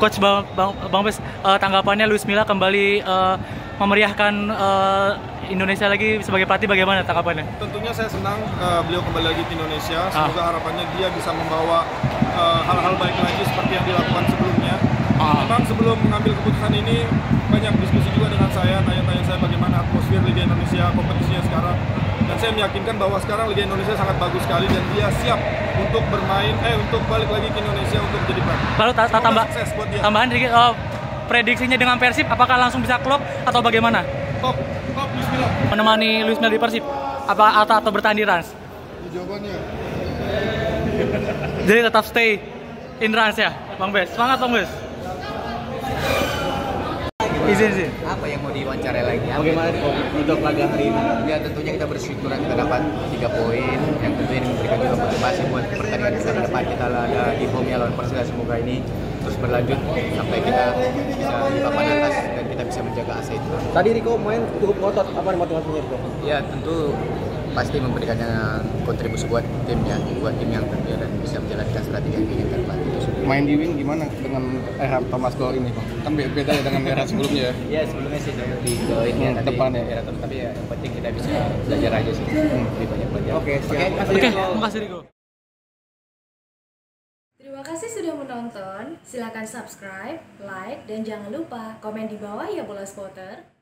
Coach Bang Bes, tanggapannya Luis Milla kembali memeriahkan Indonesia lagi sebagai pelatih, bagaimana tanggapannya? Tentunya saya senang beliau kembali lagi ke Indonesia. Semoga harapannya dia bisa membawa hal-hal baik lagi seperti yang dilakukan sebelumnya. Memang sebelum mengambil keputusan ini banyak diskusi juga dengan saya, tanya-tanya saya bagaimana atmosfer Liga Indonesia, kompetisinya sekarang. Dan saya meyakinkan bahwa sekarang Liga Indonesia sangat bagus sekali dan dia siap untuk bermain, untuk balik lagi ke Indonesia untuk jadi pelatih. Lalu tambahan sedikit, prediksinya dengan Persib, apakah langsung bisa klop atau bagaimana? Klop Luis Milla. Menemani Luis Milla di Persib, apa atau bertahan di RANS? Jawabannya. Jadi tetap stay in RANS ya, Bang Bes. Semangat Bang Bes. Izin. Apa yang mau diwawancara lagi? Bagaimana untuk laga hari ini? Ya tentunya kita bersyukur kita dapat 3 poin yang tentunya memberikan juga motivasi buat pertandingan besar ke depan kita ada di home-nya lawan Persib. Semoga ini terus berlanjut sampai kita bisa di papan atas dan kita bisa menjaga asa itu. Tadi Rico main cukup ngotot, apa motivasinya Rico? Ya tentu pasti memberikannya kontribusi buat timnya, buat tim yang terbiasa dan bisa menjalankan strategi yang diinginkan. Main di wing gimana dengan era Thomas Go ini, Bang? Kan beda ya dengan era sebelumnya. Iya, sebelumnya sih di Go ini ya, depan ya era, tapi ya yang penting kita bisa belajar aja sih. Lebih banyak belajar. Oke, siap. Oke, makasih Rico. Terima kasih sudah menonton. Silakan subscribe, like, dan jangan lupa komen di bawah ya Bola Spotter.